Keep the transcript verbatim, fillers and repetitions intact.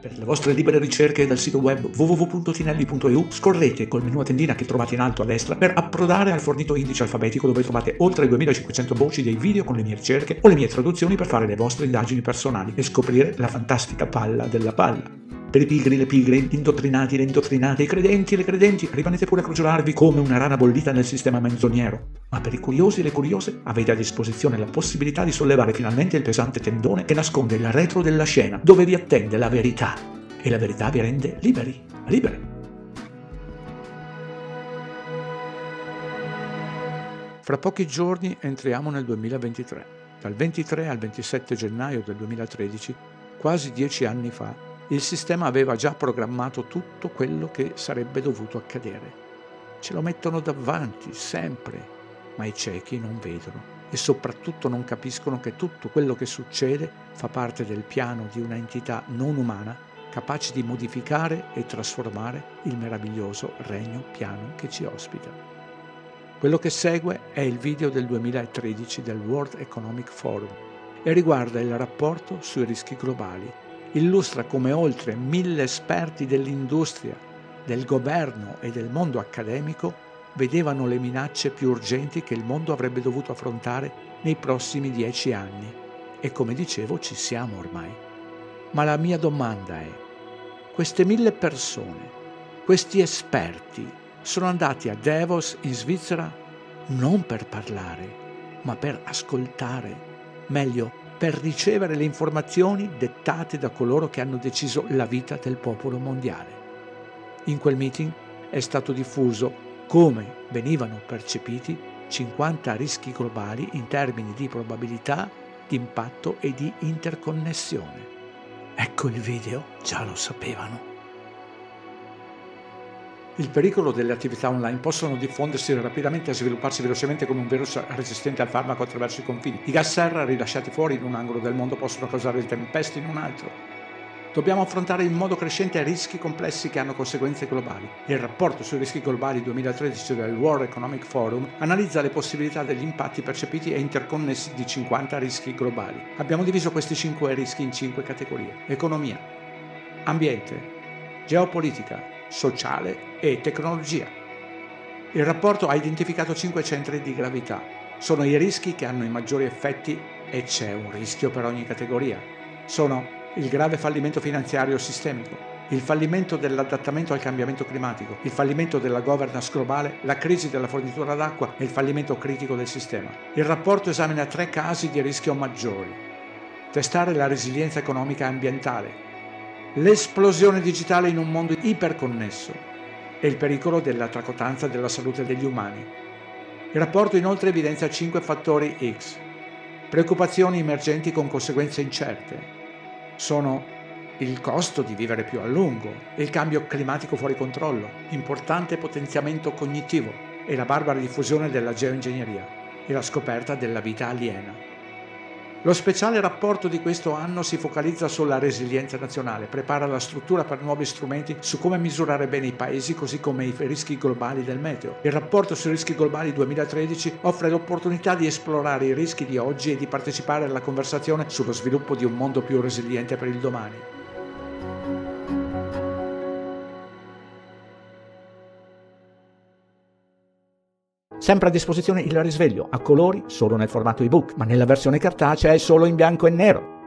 Per le vostre libere ricerche dal sito web w w w punto tinelli punto e u scorrete col menu a tendina che trovate in alto a destra per approdare al fornito indice alfabetico dove trovate oltre duemilacinquecento voci dei video con le mie ricerche o le mie traduzioni per fare le vostre indagini personali e scoprire la fantastica palla della palla. Per i pigri, le pigre, gli indottrinati, le indottrinate, i credenti, le credenti, rimanete pure a crogiolarvi come una rana bollita nel sistema menzognero. Ma per i curiosi e le curiose avete a disposizione la possibilità di sollevare finalmente il pesante tendone che nasconde il retro della scena, dove vi attende la verità. E la verità vi rende liberi, libere. Fra pochi giorni entriamo nel duemilaventitré. Dal ventitré al ventisette gennaio del duemilatredici, quasi dieci anni fa, il sistema aveva già programmato tutto quello che sarebbe dovuto accadere. Ce lo mettono davanti, sempre, ma i ciechi non vedono e soprattutto non capiscono che tutto quello che succede fa parte del piano di una entità non umana capace di modificare e trasformare il meraviglioso regno piano che ci ospita. Quello che segue è il video del duemilatredici del World Economic Forum e riguarda il rapporto sui rischi globali. Illustra come oltre mille esperti dell'industria, del governo e del mondo accademico vedevano le minacce più urgenti che il mondo avrebbe dovuto affrontare nei prossimi dieci anni. E come dicevo, ci siamo ormai. Ma la mia domanda è: queste mille persone, questi esperti, sono andati a Davos in Svizzera non per parlare, ma per ascoltare, meglio, per ricevere le informazioni dettate da coloro che hanno deciso la vita del popolo mondiale. In quel meeting è stato diffuso come venivano percepiti cinquanta rischi globali in termini di probabilità, di impatto e di interconnessione. Ecco il video, già lo sapevano. Il pericolo delle attività online possono diffondersi rapidamente e svilupparsi velocemente come un virus resistente al farmaco attraverso i confini. I gas serra rilasciati fuori in un angolo del mondo possono causare tempeste in un altro. Dobbiamo affrontare in modo crescente rischi complessi che hanno conseguenze globali. Il rapporto sui rischi globali duemilatredici del World Economic Forum analizza le possibilità degli impatti percepiti e interconnessi di cinquanta rischi globali. Abbiamo diviso questi cinque rischi in cinque categorie: economia, ambiente, geopolitica, sociale e tecnologia. Il rapporto ha identificato cinque centri di gravità. Sono i rischi che hanno i maggiori effetti e c'è un rischio per ogni categoria. Sono il grave fallimento finanziario sistemico, il fallimento dell'adattamento al cambiamento climatico, il fallimento della governance globale, la crisi della fornitura d'acqua e il fallimento critico del sistema. Il rapporto esamina tre casi di rischio maggiori. Testare la resilienza economica e ambientale, l'esplosione digitale in un mondo iperconnesso e il pericolo della tracotanza della salute degli umani. Il rapporto inoltre evidenzia cinque fattori X, preoccupazioni emergenti con conseguenze incerte. Sono il costo di vivere più a lungo, il cambio climatico fuori controllo, importante potenziamento cognitivo e la barbara diffusione della geoingegneria e la scoperta della vita aliena. Lo speciale rapporto di questo anno si focalizza sulla resilienza nazionale, prepara la struttura per nuovi strumenti su come misurare bene i paesi, così come i rischi globali del meteo. Il rapporto sui rischi globali duemilatredici offre l'opportunità di esplorare i rischi di oggi e di partecipare alla conversazione sullo sviluppo di un mondo più resiliente per il domani. Sempre a disposizione il risveglio, a colori solo nel formato ebook, ma nella versione cartacea è solo in bianco e nero.